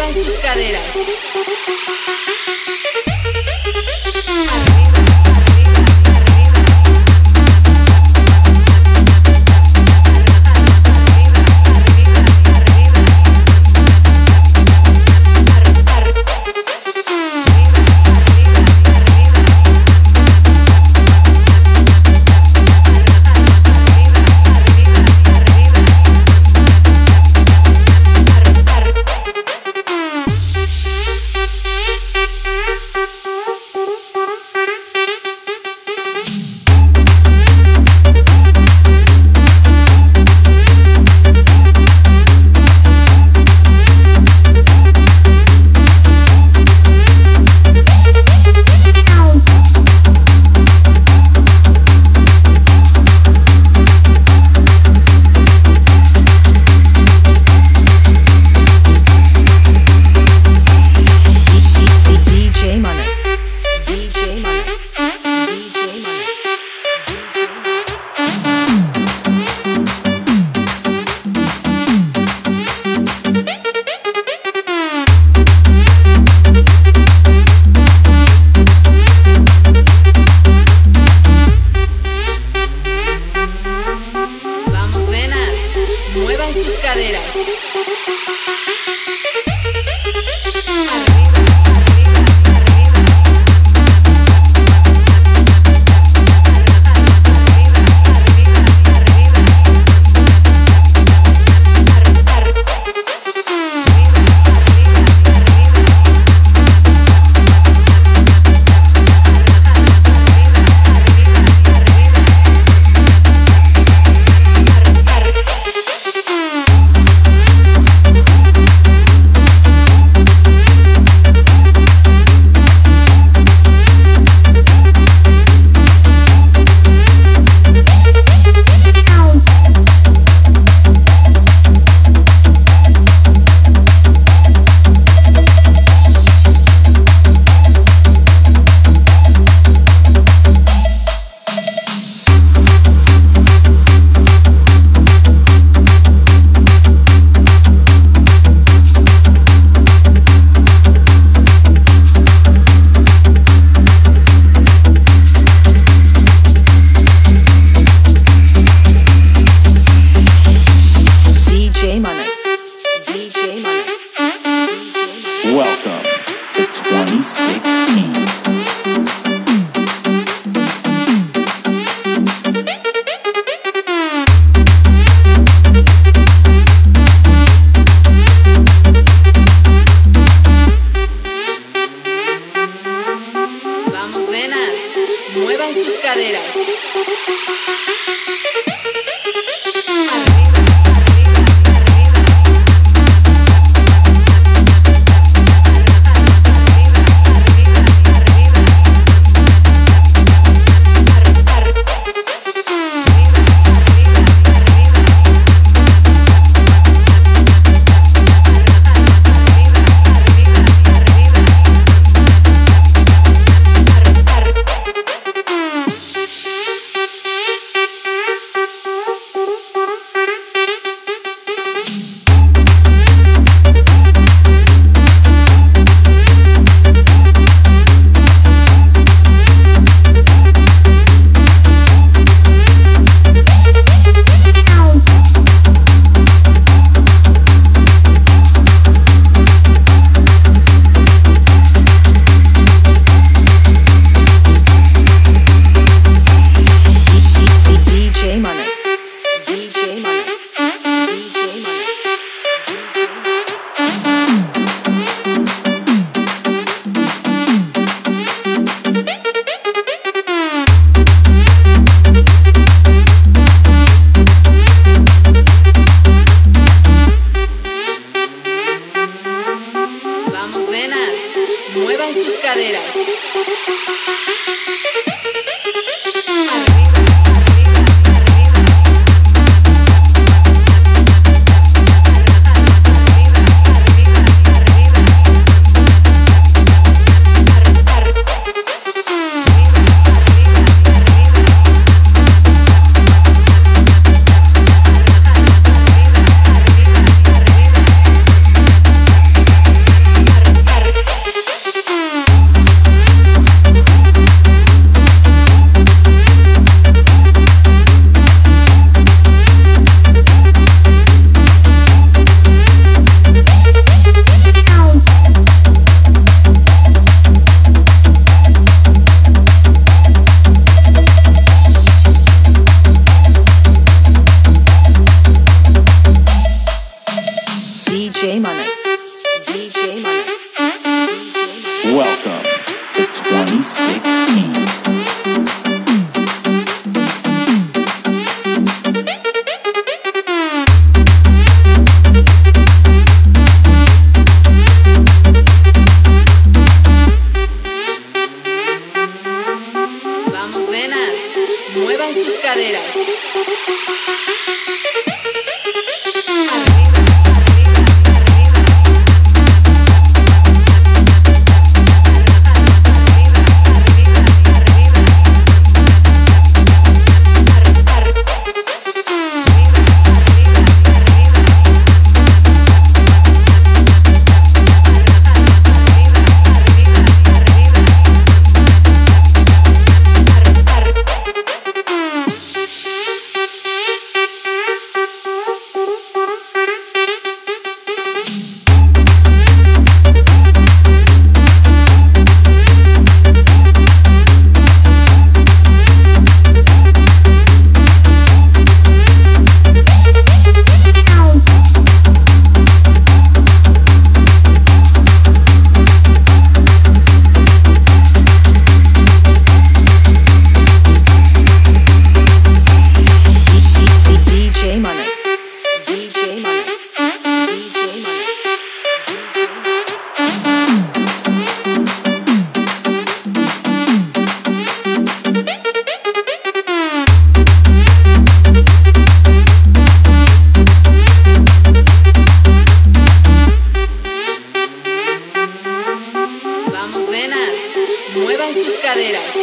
Muevan sus caderas. Muevan sus caderas. Welcome to 2016. Vamos, nenas, muevan sus caderas. Muevan sus caderas. 2016. Vamos, nenas, muevan sus caderas. Muevan sus caderas.